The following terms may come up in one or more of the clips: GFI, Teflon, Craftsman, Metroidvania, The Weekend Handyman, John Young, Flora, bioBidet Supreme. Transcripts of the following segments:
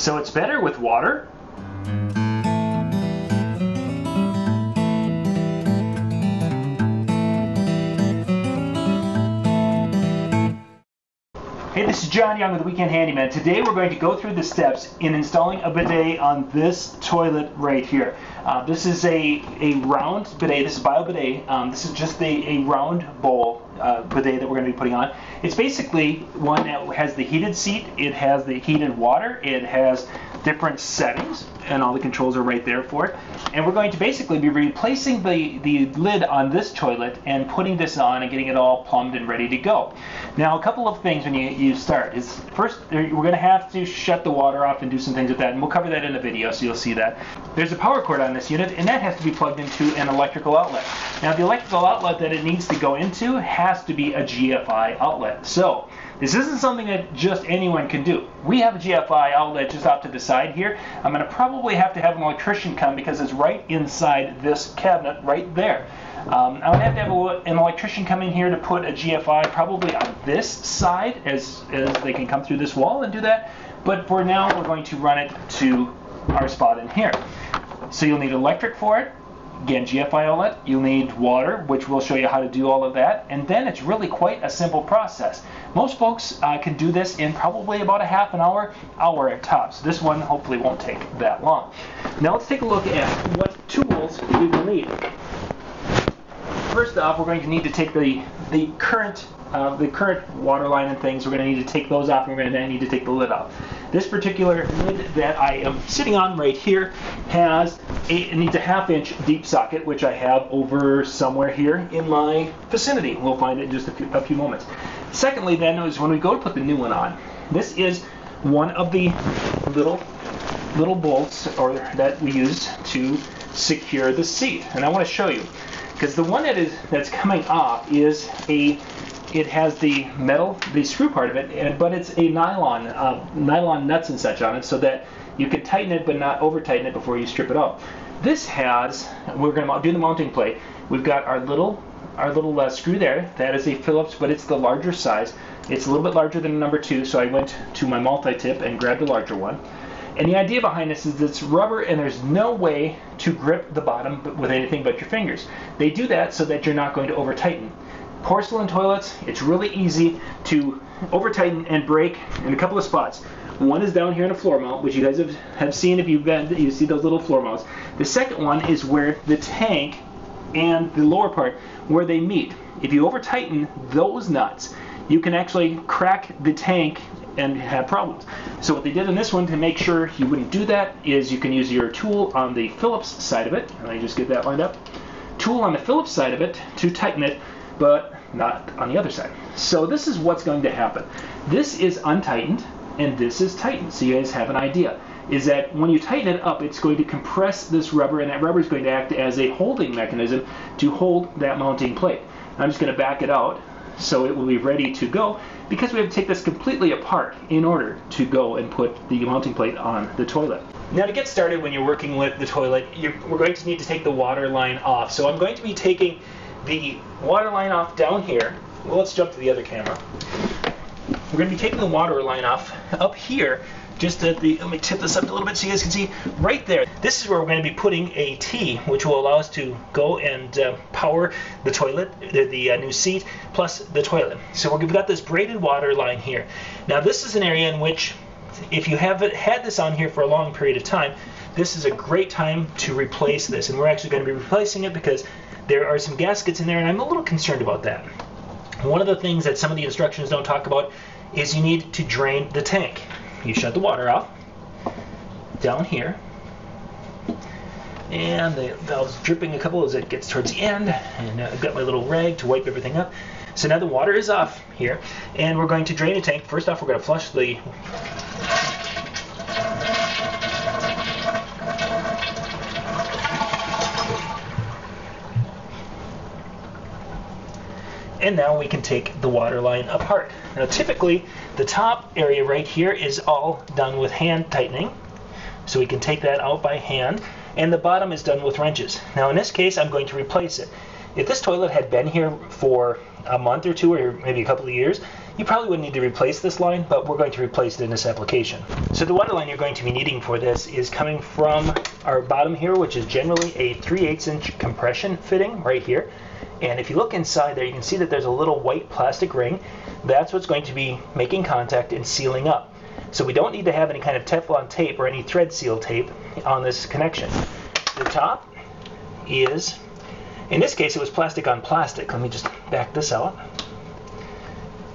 So it's better with water. Hey, this is John Young with The Weekend Handyman. Today we're going to go through the steps in installing a bidet on this toilet right here. This is a round bidet. This is bio bidet. This is just a round bowl bidet that we're going to be putting on. It's basically one that has the heated seat, it has the heated water, it has different settings, and all the controls are right there for it. And we're going to basically be replacing the lid on this toilet and putting this on and getting it all plumbed and ready to go. Now, a couple of things when you start is, first, we're going to have to shut the water off and do some things with that, and we'll cover that in a video, so you'll see that. There's a power cord on this unit, and that has to be plugged into an electrical outlet. Now, the electrical outlet that it needs to go into has to be a GFI outlet. So this isn't something that just anyone can do. We have a GFI outlet just off to the side here. I'm going to probably have to have an electrician come because it's right inside this cabinet right there. I would have to have an electrician come in here to put a GFI probably on this side as they can come through this wall and do that. But for now, we're going to run it to our spot in here. So you'll need electric for it. Again, GFI outlet, you'll need water, which we'll show you how to do all of that, and then it's really quite a simple process. Most folks can do this in probably about a half an hour, hour at tops. This one hopefully won't take that long. Now let's take a look at what tools we will need. First off, we're going to need to take the current water line and things. We're going to need to take those off, and we're going to need to take the lid off. This particular lid that I am sitting on right here has it needs a half-inch deep socket, which I have over somewhere here in my vicinity. We'll find it in just a few moments. Secondly, then, is when we go to put the new one on. This is one of the little bolts that we used to secure the seat, and I want to show you because the one that's coming off is It has the metal, the screw part of it, but it's a nylon nuts and such on it so that you can tighten it but not over-tighten it before you strip it off. This has, we're going to do the mounting plate, we've got our little screw there. That is a Phillips, but it's the larger size. It's a little bit larger than a number 2, so I went to my multi-tip and grabbed a larger one. And the idea behind this is it's rubber and there's no way to grip the bottom with anything but your fingers. They do that so that you're not going to over-tighten. Porcelain toilets, it's really easy to over-tighten and break in a couple of spots. One is down here in a floor mount, which you guys have seen if you've been, you see those little floor mounts. The second one is where the tank and the lower part, where they meet. If you over-tighten those nuts, you can actually crack the tank and have problems. So what they did in this one to make sure you wouldn't do that is you can use your tool on the Phillips side of it, and I just get that lined up. Tool on the Phillips side of it to tighten it, but not on the other side. So this is what's going to happen. This is untightened and this is tightened. So you guys have an idea, is that when you tighten it up, it's going to compress this rubber and that rubber is going to act as a holding mechanism to hold that mounting plate. I'm just going to back it out so it will be ready to go because we have to take this completely apart in order to go and put the mounting plate on the toilet. Now to get started when you're working with the toilet, we're going to need to take the water line off. So I'm going to be taking the water line off down here. Well, let's jump to the other camera. We're going to be taking the water line off up here, just at the, let me tip this up a little bit so you guys can see, right there. This is where we're going to be putting a T, which will allow us to go and power the toilet, the new seat, plus the toilet. So we've got this braided water line here. Now this is an area in which, if you haven't had this on here for a long period of time, this is a great time to replace this. And we're actually going to be replacing it because there are some gaskets in there, and I'm a little concerned about that. One of the things that some of the instructions don't talk about is you need to drain the tank. You shut the water off down here, and the valve's dripping a couple as it gets towards the end, and I've got my little rag to wipe everything up. So now the water is off here, and we're going to drain the tank. First off, we're going to flush the and now we can take the water line apart. Now typically the top area right here is all done with hand tightening, so we can take that out by hand, and the bottom is done with wrenches. Now in this case I'm going to replace it. If this toilet had been here for a month or two or maybe a couple of years, You probably would need to replace this line, but we're going to replace it in this application. So the water line you're going to be needing for this is coming from our bottom here, which is generally a 3/8" compression fitting right here. And if you look inside there, you can see that there's a little white plastic ring. That's what's going to be making contact and sealing up. So we don't need to have any kind of Teflon tape or any thread seal tape on this connection. The top is, in this case, it was plastic on plastic. Let me just back this out.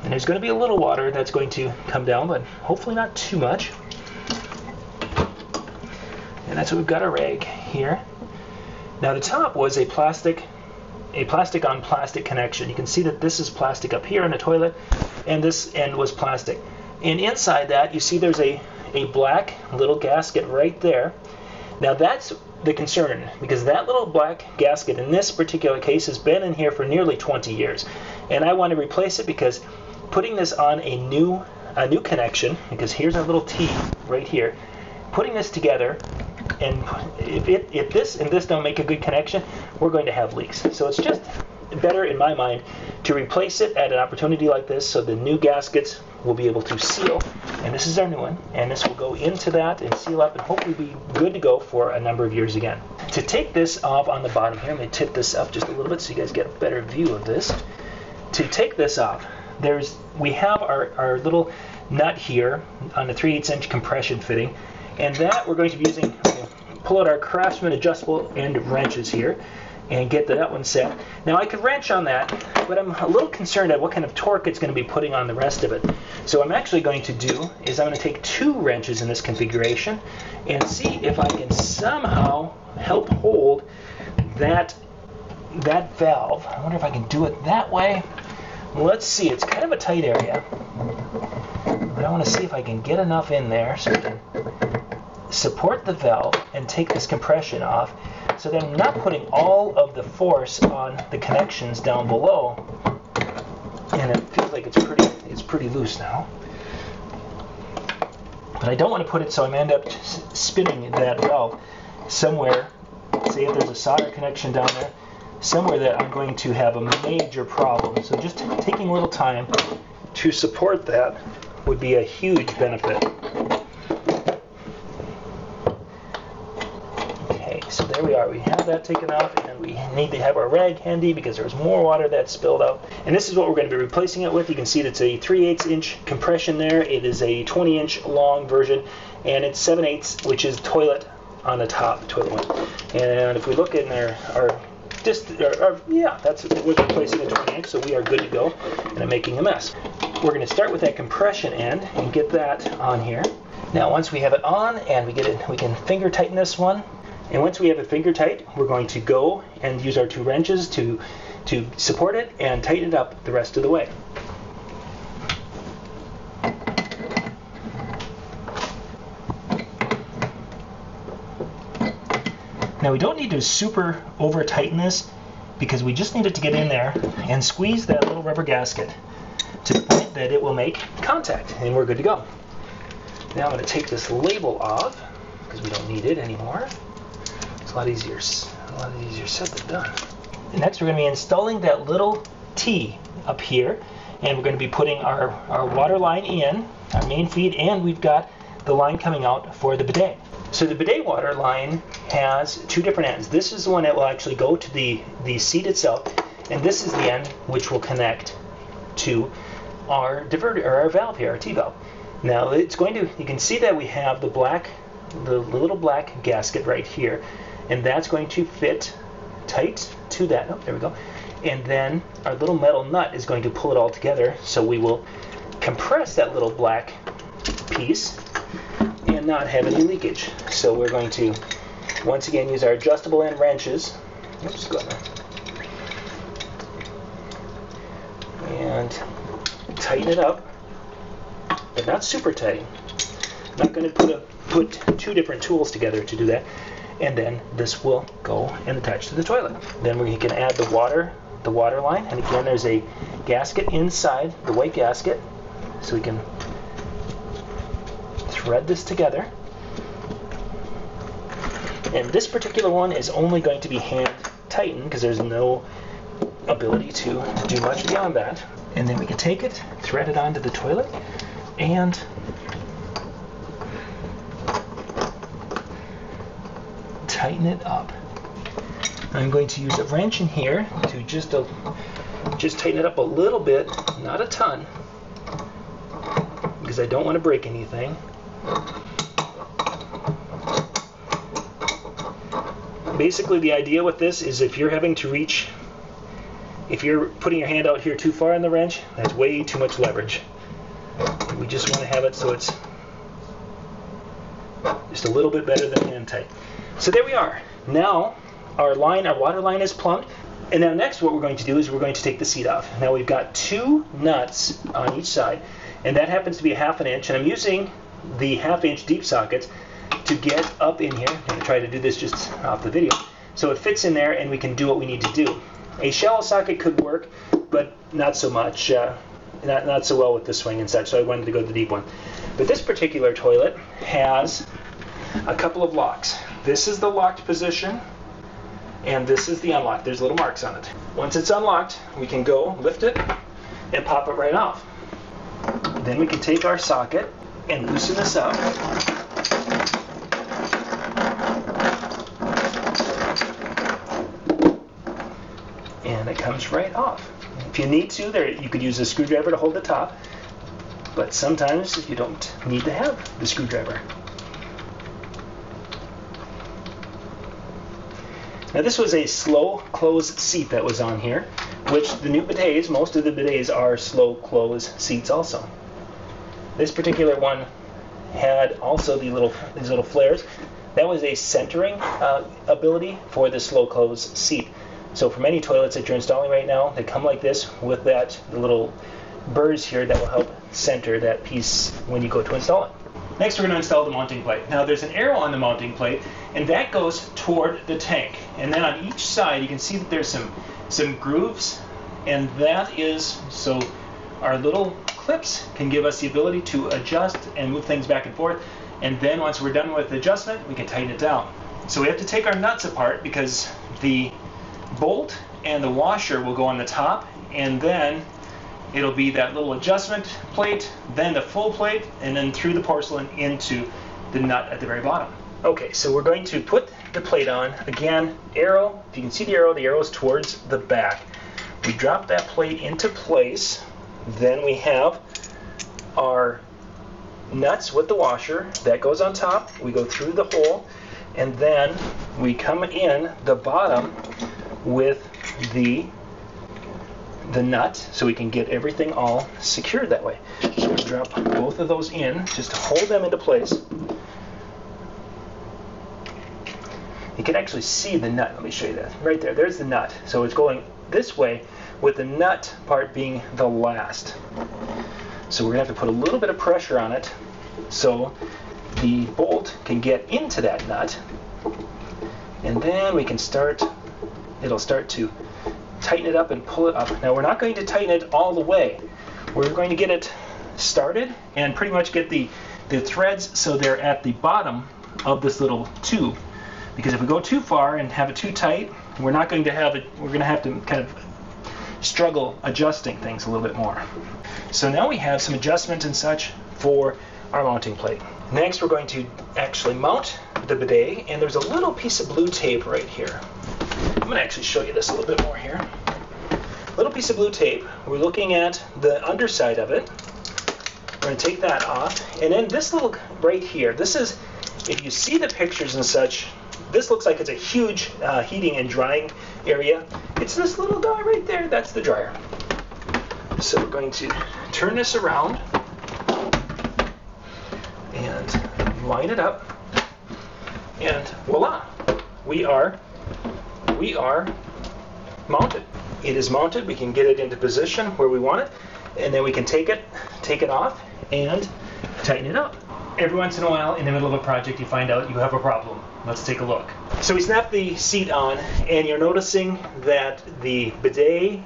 And there's going to be a little water that's going to come down, but hopefully not too much. And that's what we've got, a rag here. Now the top was a plastic on plastic connection. You can see that this is plastic up here in the toilet, and this end was plastic. And inside that, you see there's a black little gasket right there. Now that's the concern, because that little black gasket in this particular case has been in here for nearly 20 years. And I want to replace it, because putting this on a new connection, because here's our little T right here, putting this together, and if this and this don't make a good connection, we're going to have leaks. So it's just better, in my mind, to replace it at an opportunity like this, so the new gaskets will be able to seal. And this is our new one, and this will go into that and seal up and hopefully be good to go for a number of years again. To take this off on the bottom here, I'm going to tip this up just a little bit so you guys get a better view of this. To take this off, we have our little nut here on the 3/8" compression fitting, and that we're going to be using, pull out our Craftsman adjustable end wrenches here and get that one set. Now I could wrench on that, but I'm a little concerned at what kind of torque it's going to be putting on the rest of it. So what I'm actually going to do is I'm going to take two wrenches in this configuration and see if I can somehow help hold that valve. I wonder if I can do it that way. Let's see, it's kind of a tight area, but I want to see if I can get enough in there so we can support the valve and take this compression off, so that I'm not putting all of the force on the connections down below. And it feels like it's pretty loose now. But I don't want to put it so I'm end up spinning that valve somewhere. Say if there's a solder connection down there, somewhere that I'm going to have a major problem. So just taking a little time to support that would be a huge benefit. So there we are, we have that taken off, and we need to have our rag handy because there was more water that spilled out. And this is what we're going to be replacing it with. You can see that it's a 3/8" compression there. It is a 20" long version, and it's 7/8", which is toilet on the top, toilet one. And if we look in there, we're replacing a 20", so we are good to go, and I'm making a mess. We're going to start with that compression end and get that on here. Now once we have it on and we get it, we can finger tighten this one. And once we have it finger tight, we're going to go and use our two wrenches to support it and tighten it up the rest of the way. Now we don't need to super over tighten this, because we just need it to get in there and squeeze that little rubber gasket to the point that it will make contact, and we're good to go. Now I'm going to take this label off because we don't need it anymore. A lot easier said than done. Next, we're going to be installing that little T up here, and we're going to be putting our water line in, our main feed, and we've got the line coming out for the bidet. So the bidet water line has two different ends. This is the one that will actually go to the seat itself, and this is the end which will connect to our diverter, or our valve here, our T-valve. Now it's going to, you can see that we have the little black gasket right here, and that's going to fit tight to that. Oh, there we go. And then our little metal nut is going to pull it all together, so we will compress that little black piece and not have any leakage. So we're going to, once again, use our adjustable end wrenches. Oops, go ahead. And tighten it up, but not super tight. I'm not going to put two different tools together to do that. And then this will go and attach to the toilet. Then we can add the water line, and again there's a gasket inside the white gasket, so we can thread this together. And this particular one is only going to be hand tightened because there's no ability to do much beyond that. and then we can take it, thread it onto the toilet, and tighten it up. I'm going to use a wrench in here to just tighten it up a little bit, not a ton, because I don't want to break anything. Basically, the idea with this is if you're having to reach, if you're putting your hand out here too far on the wrench, that's way too much leverage. We just want to have it so it's just a little bit better than hand tight. So there we are. Now our line, our water line is plumbed. And now next what we're going to do is we're going to take the seat off. Now we've got two nuts on each side, and that happens to be 1/2 inch, and I'm using the 1/2 inch deep sockets to get up in here. I'm going to try to do this just off the video. So it fits in there and we can do what we need to do. A shallow socket could work, but not so much, not so well with the swing and such, so I wanted to go to the deep one. But this particular toilet has a couple of locks. This is the locked position, and this is the unlocked. There's little marks on it. Once it's unlocked, we can go lift it and pop it right off. Then we can take our socket and loosen this up. And it comes right off. If you need to, there you could use a screwdriver to hold the top, but sometimes you don't need to have the screwdriver. Now this was a slow close seat that was on here, which the new bidets, most of the bidets are slow close seats also. This particular one had also these little flares. That was a centering ability for the slow close seat. So for many toilets that you're installing right now, they come like this with that little burrs here that will help center that piece when you go to install it. Next, we're going to install the mounting plate. Now, there's an arrow on the mounting plate, and that goes toward the tank. And then on each side, you can see that there's some grooves, and that is so our little clips can give us the ability to adjust and move things back and forth. And then once we're done with the adjustment, we can tighten it down. So we have to take our nuts apart because the bolt and the washer will go on the top, and then it'll be that little adjustment plate, then the full plate, and then through the porcelain into the nut at the very bottom. Okay, so we're going to put the plate on. Again, arrow, if you can see the arrow is towards the back. We drop that plate into place, then we have our nuts with the washer. That goes on top, we go through the hole, and then we come in the bottom with the nut, so we can get everything all secured that way. So we drop both of those in, just hold them into place. You can actually see the nut. Let me show you that. Right there, there's the nut. So it's going this way with the nut part being the last. So we're going to have to put a little bit of pressure on it so the bolt can get into that nut. And then we can start, it'll start to tighten it up and pull it up. Now we're not going to tighten it all the way. We're going to get it started and pretty much get the threads so they're at the bottom of this little tube. Because if we go too far and have it too tight, we're not going to have it, we're going to have to kind of struggle adjusting things a little bit more. So now we have some adjustment and such for our mounting plate. Next we're going to actually mount the bidet, and there's a little piece of blue tape right here. I'm going to actually show you this a little bit more here. Little piece of blue tape. We're looking at the underside of it. We're going to take that off. And then this little right here, this is, if you see the pictures and such, this looks like it's a huge heating and drying area. It's this little guy right there. That's the dryer. So we're going to turn this around and line it up. And voila, we are mounted. It is mounted. We can get it into position where we want it, and then we can take it off and tighten it up. Every once in a while in the middle of a project you find out you have a problem. Let's take a look. So we snap the seat on, and you're noticing that the bidet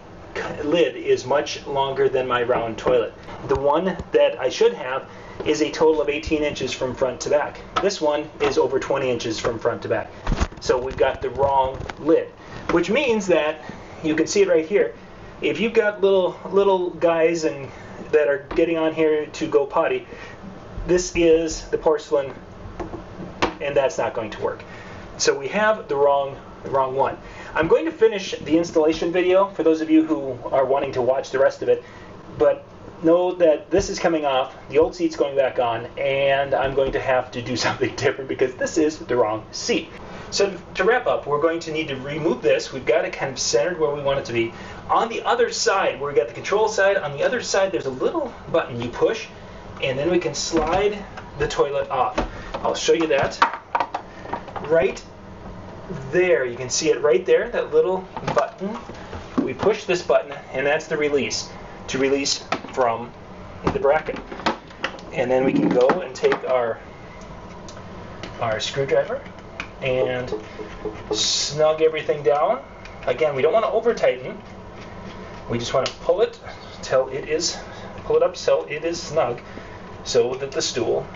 lid is much longer than my round toilet. The one that I should have is a total of 18 inches from front to back. This one is over 20 inches from front to back. So we've got the wrong lid, which means that you can see it right here. if you've got little guys and that are getting on here to go potty, this is the porcelain, and that's not going to work. So we have the wrong one. I'm going to finish the installation video for those of you who are wanting to watch the rest of it, but know that this is coming off, the old seat's going back on, and I'm going to have to do something different because this is the wrong seat. So to wrap up, we're going to need to remove this. We've got it kind of centered where we want it to be. On the other side, where we've got the control side, on the other side there's a little button you push, and then we can slide the toilet off. I'll show you that. Right there, you can see it right there, that little button. We push this button, and that's the release, to release from the bracket. And then we can go and take our screwdriver and snug everything down. Again, we don't want to over tighten. We just want to pull it up till it is snug, so that the stool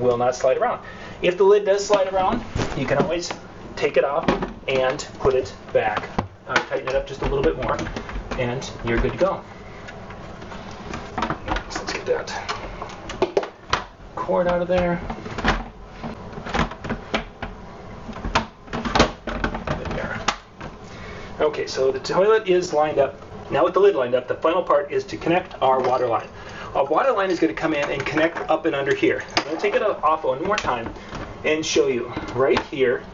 will not slide around. If the lid does slide around, you can always take it off and put it back. Tighten it up just a little bit more, and you're good to go. So let's get that cord out of there. Okay, so the toilet is lined up. Now with the lid lined up, the final part is to connect our water line. Our water line is going to come in and connect up and under here. I'm going to take it off one more time and show you. Right here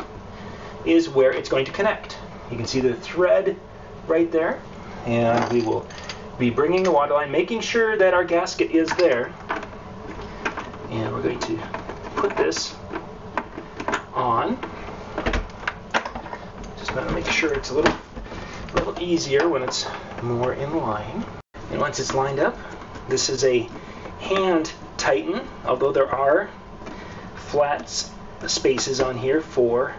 is where it's going to connect. You can see the thread right there, and we will be bringing the water line, making sure that our gasket is there. And we're going to put this on. Just want to make sure it's a little easier when it's more in line. And once it's lined up, this is a hand tighten, although there are flat spaces on here for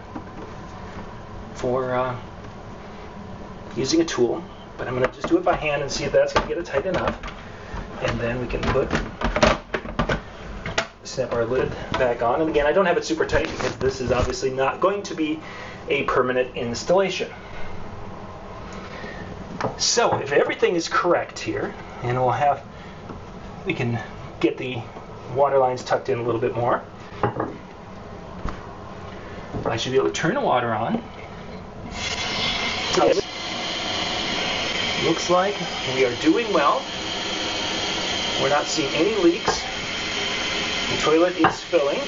using a tool, but I'm going to just do it by hand and see if that's going to get it tight enough. And then we can snap our lid back on. And again, I don't have it super tight because this is obviously not going to be a permanent installation. So if everything is correct here, and we can get the water lines tucked in a little bit more. I should be able to turn the water on. Looks like we are doing well. We're not seeing any leaks. The toilet is filling.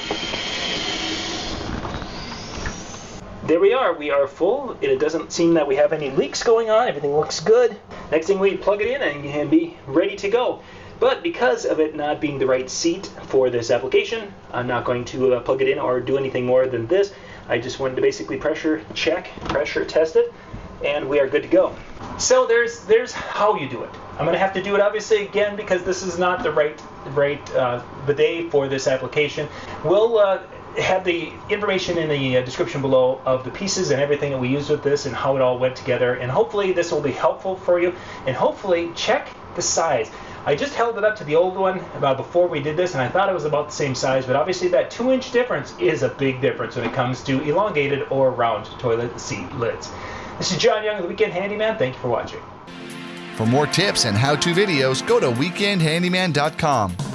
There we are. We are full. It doesn't seem that we have any leaks going on. Everything looks good. Next thing, we plug it in and be ready to go. But because of it not being the right seat for this application, I'm not going to plug it in or do anything more than this. I just wanted to basically pressure test it, and we are good to go. So there's how you do it. I'm going to have to do it obviously again because this is not the right bidet for this application. We'll have the information in the description below of the pieces and everything that we used with this and how it all went together, and hopefully this will be helpful for you, and hopefully check the size. I just held it up to the old one about before we did this, and I thought it was about the same size, but obviously that 2-inch difference is a big difference when it comes to elongated or round toilet seat lids. This is John Young of The Weekend Handyman. Thank you for watching. For more tips and how-to videos, go to weekendhandyman.com.